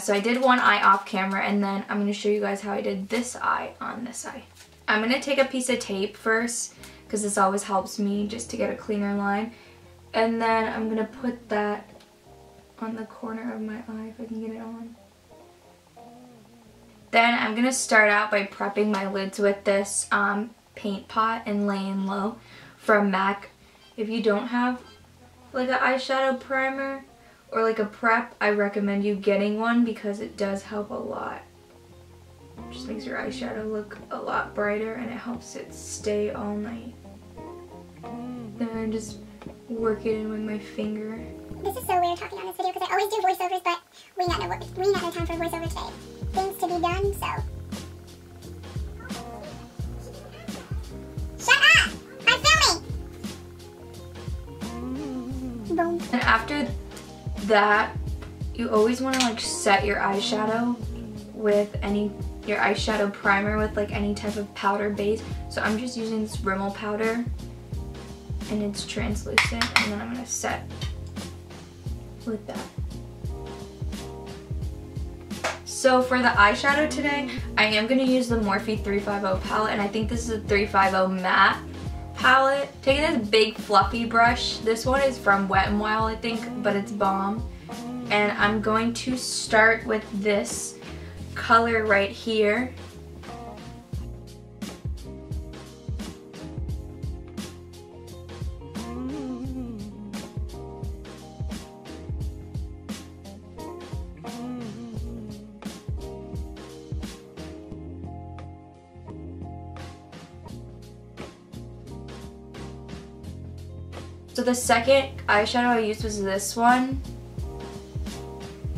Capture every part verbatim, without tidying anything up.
So I did one eye off camera, and then I'm going to show you guys how I did this eye on this eye. I'm going to take a piece of tape first, because this always helps me just to get a cleaner line. And then I'm going to put that on the corner of my eye if I can get it on. Then I'm going to start out by prepping my lids with this um, paint pot and Laying Low from MAC. If you don't have like an eyeshadow primer or like a prep, I recommend you getting one because it does help a lot. It just makes your eyeshadow look a lot brighter and it helps it stay all night. Then I just work it in with my finger. This is so weird talking on this video because I always do voiceovers, but we not know what we not know time for a voiceover today. Things to be done, so. Shut up! I'm filming. Boom. And after that, you always want to like set your eyeshadow with any your eyeshadow primer with like any type of powder base. So I'm just using this Rimmel powder, and it's translucent, and then I'm gonna set with that. So for the eyeshadow today, I am gonna use the Morphe three fifty palette, and I think this is a three fifty matte palette. Taking this big fluffy brush, this one is from Wet n Wild, I think, but it's bomb. And I'm going to start with this color right here. So the second eyeshadow I used was this one.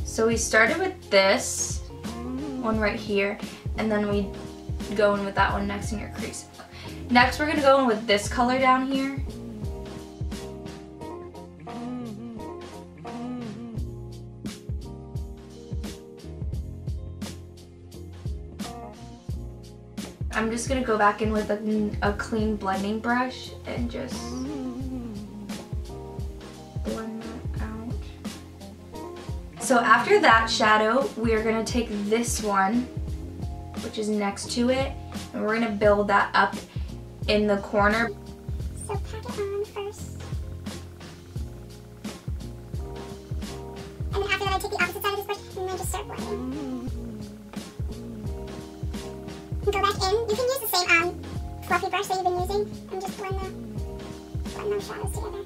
So we started with this one right here, and then we go in with that one next in your crease. Next we're going to go in with this color down here. I'm just going to go back in with a, a clean blending brush and just blend that out. So after that shadow, we are going to take this one, which is next to it, and we're going to build that up in the corner. So pack it on first. And then after that, I take the opposite side of this brush and then just start blending. And go back in. You can use the same um, fluffy brush that you've been using and just blend, the, blend those shadows together.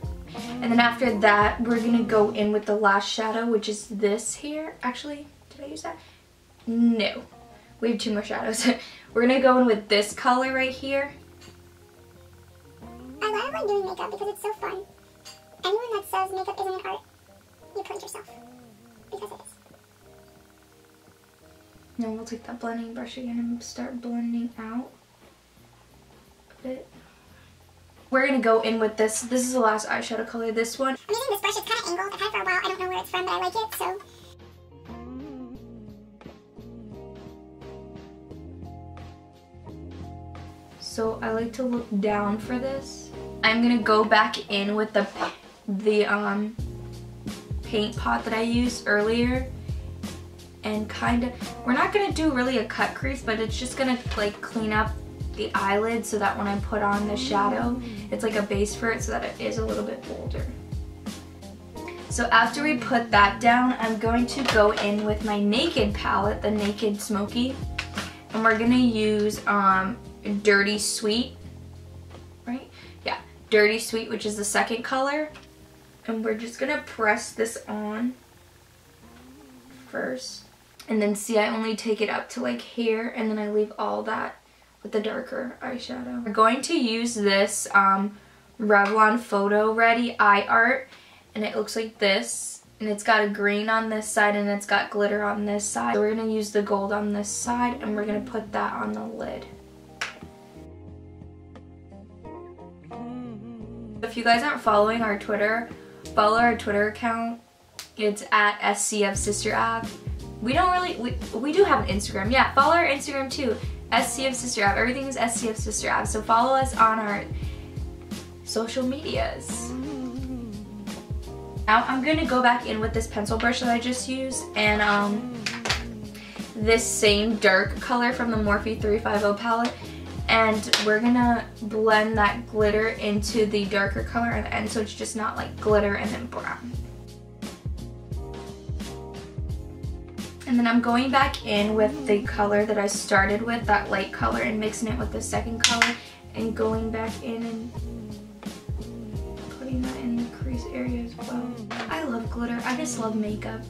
And then after that, we're going to go in with the last shadow, which is this here. Actually, did I use that? No. We have two more shadows. We're going to go in with this color right here. I love when doing makeup because it's so fun. Anyone that says makeup isn't an art, you punch yourself. Because it is. Now we'll take that blending brush again and start blending out a bit. We're going to go in with this. This is the last eyeshadow color, this one. I'm using this brush. It's kind of angled. I've had it for a while. I don't know where it's from, but I like it, so. So I like to look down for this. I'm going to go back in with the, the um, paint pot that I used earlier. And kind of, we're not going to do really a cut crease, but it's just going to like clean up the eyelid so that when I put on the shadow, it's like a base for it so that it is a little bit bolder. So after we put that down, I'm going to go in with my Naked palette, the NakedSmoky, and we're going to use um, Dirty Sweet, right? Yeah, Dirty Sweet, which is the second color, and we're just going to press this on first, and then see, I only take it up to like here, and then I leave all that with the darker eyeshadow. We're going to use this um, Revlon Photo Ready Eye Art, and it looks like this, and it's got a green on this side and it's got glitter on this side. So we're going to use the gold on this side and we're going to put that on the lid. If you guys aren't following our Twitter, follow our Twitter account. It's at SisterAv. We don't really, we, we do have an Instagram. Yeah, follow our Instagram too. SisterAv. Everything is SisterAv. So follow us on our social medias. Now I'm going to go back in with this pencil brush that I just used and um, this same dark color from the Morphe three fifty palette, and we're gonna blend that glitter into the darker color at the end, so it's just not like glitter and then brown. And then I'm going back in with the color that I started with, that light color, and mixing it with the second color and going back in and putting that in the crease area as well. I love glitter. I just love makeup.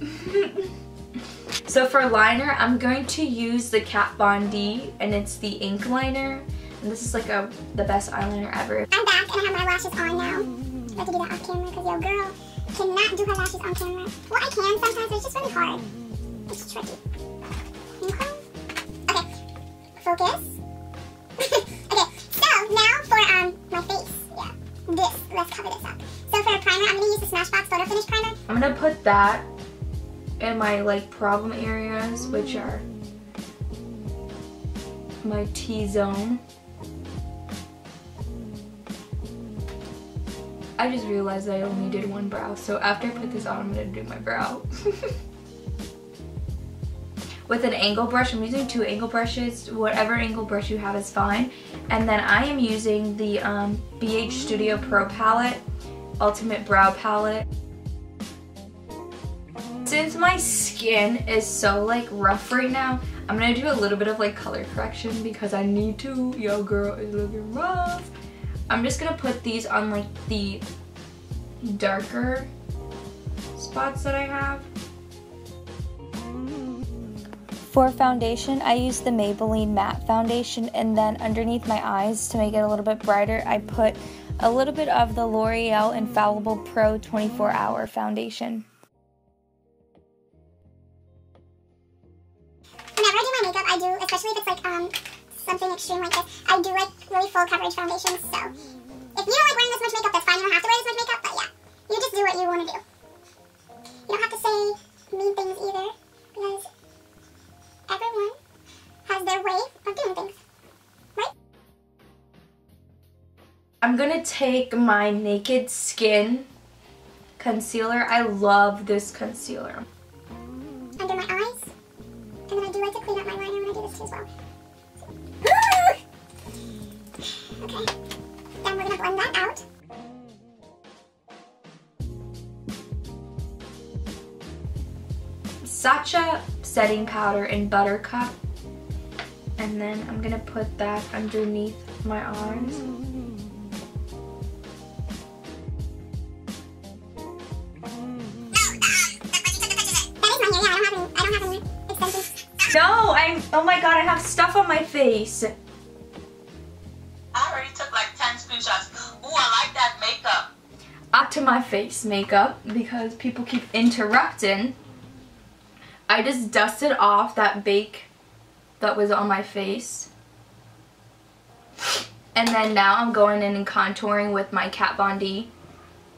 So for liner, I'm going to use the Kat Von D, and it's the ink liner. And this is like a the best eyeliner ever. I'm back and I have my lashes on now. I have to do that off camera because your girl cannot do her lashes on camera. Well, I can sometimes, but it's just really hard. It's tricky. Okay. Focus. Okay. So now for um my face. Yeah. This. Let's cover this up. So for a primer, I'm gonna use the Smashbox Photo Finish Primer. I'm gonna put that in my like problem areas, which are my T-zone. I just realized that I only did one brow, so after I put this on, I'm gonna do my brow. With an angle brush, I'm using two angle brushes. Whatever angle brush you have is fine. And then I am using the um, B H Studio Pro palette, Ultimate Brow Palette. Since my skin is so like rough right now, I'm gonna do a little bit of like color correction because I need to. Yo, girl is looking rough. I'm just gonna put these on like the darker spots that I have. For foundation, I used the Maybelline Matte Foundation, and then underneath my eyes to make it a little bit brighter, I put a little bit of the L'Oreal Infallible Pro twenty-four hour Foundation. Whenever I do my makeup, I do, especially if it's like um, something extreme like this, I do like really full coverage foundations, so if you don't like wearing this much makeup, that's fine, you don't have to wear this much makeup, but yeah, you just do what you want to do. You don't have to say mean things either, because everyone has their way of doing things, right? I'm gonna take my Naked Skin concealer. I love this concealer. Under my eyes, and then I do like to clean up my liner when I do this too as well. Okay, then we're gonna blend that out. Sacha setting powder in Buttercup, and then I'm gonna put that underneath my arms. No, I'm, oh my god, I have stuff on my face. I already took like ten screenshots. Ooh, I like that makeup. Up to my face makeup, because people keep interrupting. I just dusted off that bake that was on my face. And then now I'm going in and contouring with my Kat Von D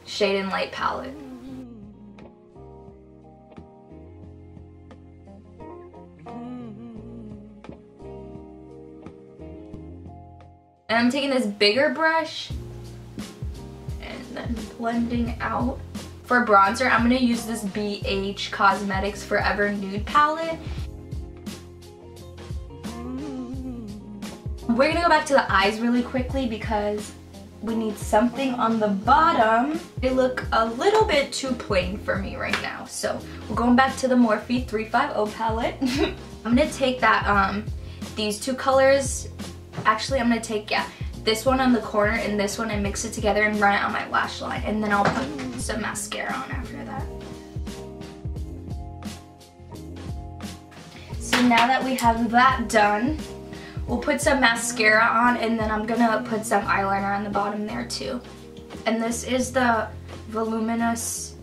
ShadeNLight palette. And I'm taking this bigger brush and then blending out. For bronzer, I'm going to use this B H Cosmetics Forever Nude palette. We're going to go back to the eyes really quickly because we need something on the bottom. They look a little bit too plain for me right now. So we're going back to the Morphe three fifty palette. I'm going to take that, um, these two colors. Actually, I'm going to take, yeah. this one on the corner and this one, and mix it together and run it on my lash line, and then I'll put some mascara on after that. So now that we have that done, we'll put some mascara on, and then I'm gonna put some eyeliner on the bottom there too. And this is the Voluminous,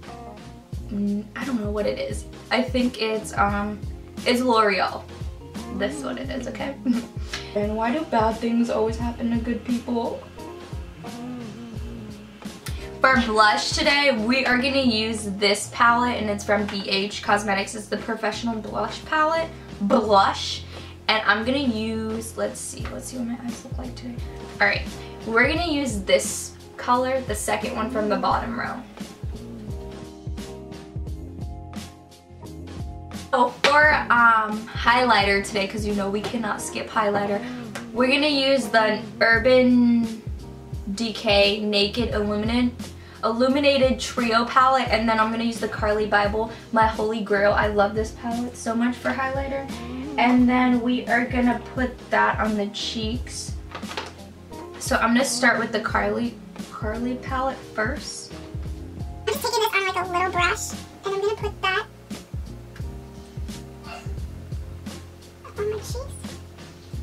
I don't know what it is. I think it's um it's L'Oreal. This one it is, okay? And why do bad things always happen to good people? For blush today, we are gonna use this palette, and it's from B H Cosmetics. It's the Professional Blush Palette, Blush. And I'm gonna use, let's see, let's see what my eyes look like today. All right, we're gonna use this color, the second one from the bottom row. So for um, highlighter today, because you know we cannot skip highlighter, we're going to use the Urban Decay Naked Illuminated, Illuminated Trio palette, and then I'm going to use the CarliBYEL, my holy grail. I love this palette so much for highlighter. And then we are going to put that on the cheeks. So I'm going to start with the Carly, Carly palette first. I'm just taking this on like a little brush, and I'm going to put that on my cheeks.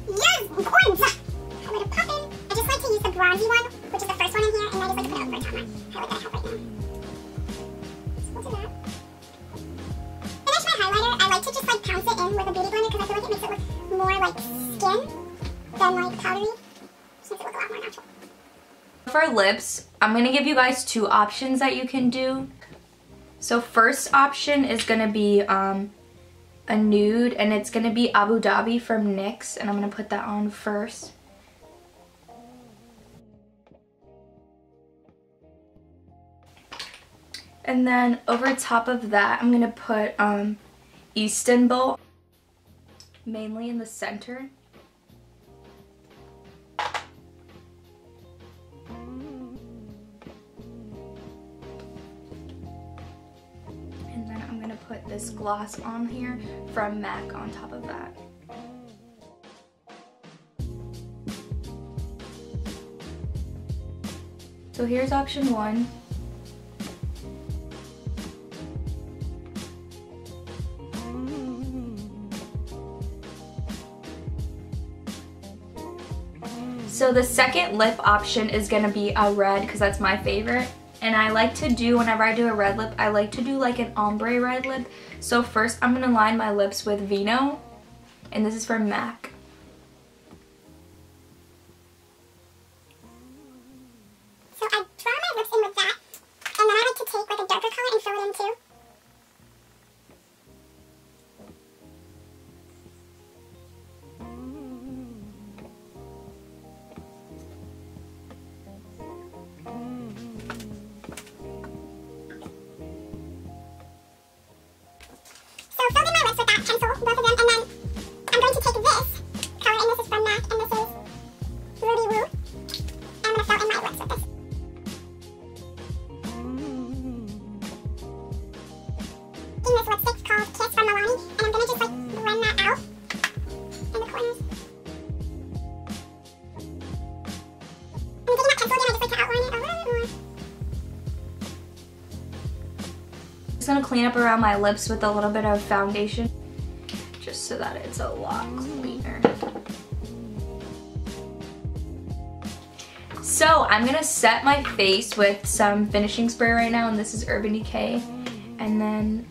Yes, gorgeous! I'm going to pop in. I just like to use the bronzy one, which is the first one in here, and I just like to put it over top of my highlight that I have right now. So we'll do that. Finish my highlighter. I like to just like pounce it in with a beauty blender because I feel like it makes it look more like skin than like powdery. For lips, I'm going to give you guys two options that you can do. So first option is going to be um, a nude, and it's going to be Abu Dhabi from NYX, and I'm going to put that on first. And then over top of that, I'm going to put um, Easton Bolt, mainly in the center. Put this gloss on here from MAC on top of that. So here's option one. So the second lip option is going to be a red because that's my favorite. And I like to do, whenever I do a red lip, I like to do like an ombre red lip. So first I'm going to line my lips with Vino. And this is from MAC. So I draw my lips in with that. And then I like to take like a darker color and fill it in too. Going to clean up around my lips with a little bit of foundation just so that it's a lot cleaner. So I'm going to set my face with some finishing spray right now, and this is Urban Decay, and then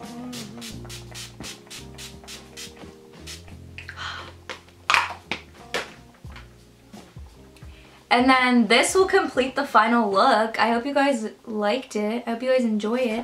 and then this will complete the final look. I hope you guys liked it. I hope you guys enjoy it.